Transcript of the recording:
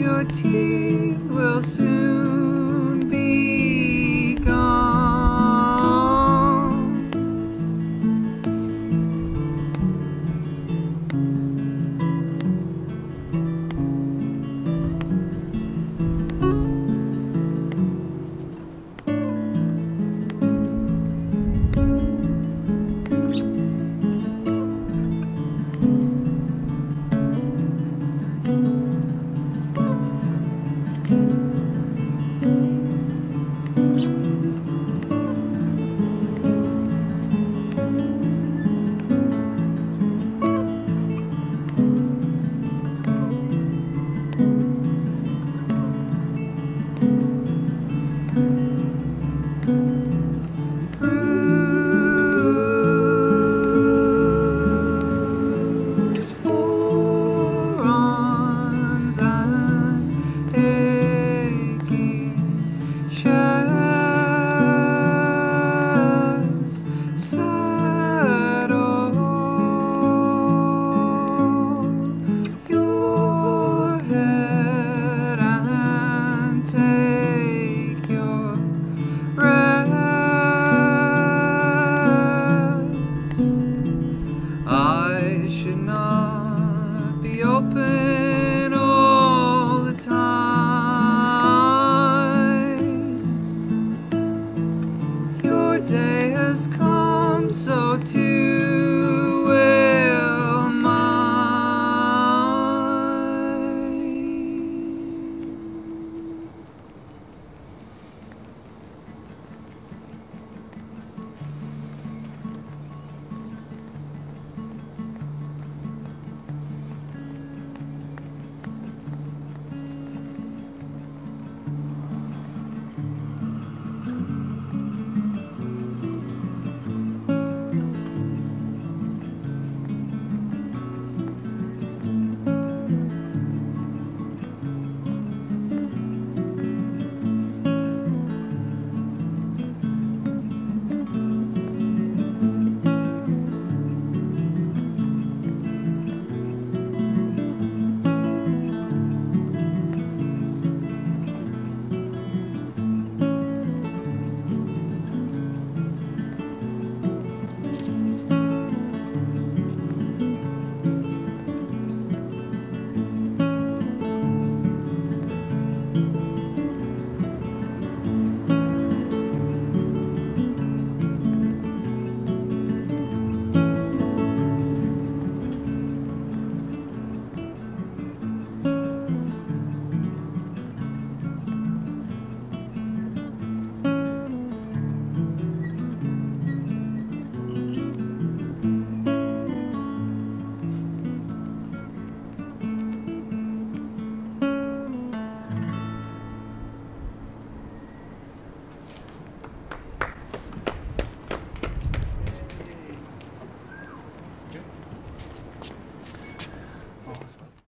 your teeth will soon